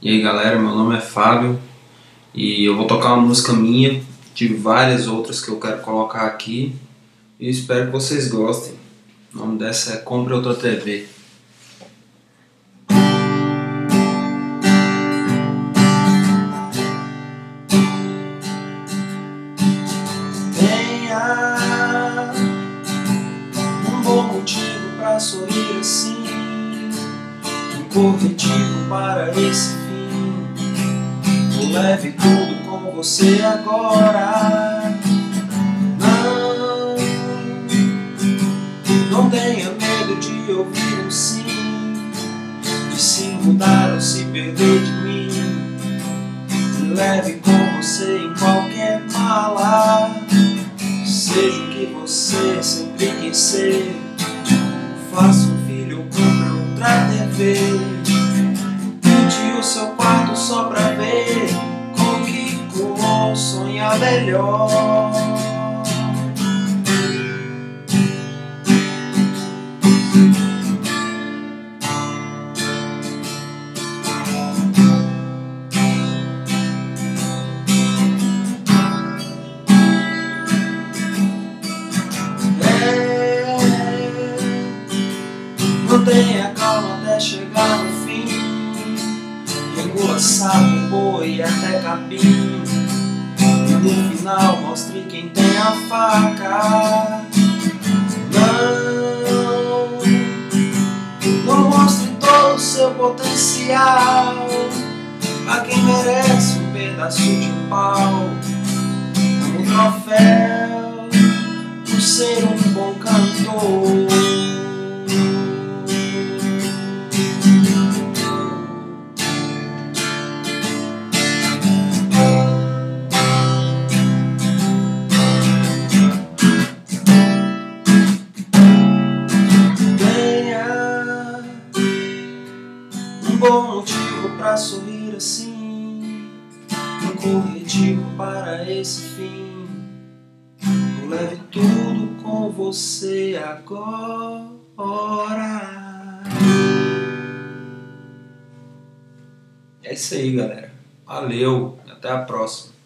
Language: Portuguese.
E aí galera, meu nome é Fábio e eu vou tocar uma música minha, de várias outras que eu quero colocar aqui, e espero que vocês gostem. O nome dessa é Compre Outra TV. Tenha um bom motivo pra sorrir assim, um corretivo para esse fim. Leve tudo com você agora. Não tenha medo de ouvir um sim, de se mudar ou se perder de mim. Me leve com você em qualquer mala, seja o que você sempre quis ser. Faça um filho ou compre outra TV. Pinte o seu quarto só pra ver com que cor sonhar melhor. Mantenha calma até chegar no fim, engula sapo, boi até capim. E no final mostre quem tem a faca. Não mostre todo o seu potencial a quem merece um pedaço de pau. Um troféu por ser um bom cantor. Bom motivo pra sorrir assim, um corretivo para esse fim. Leve tudo com você agora. É isso aí, galera. Valeu, até a próxima.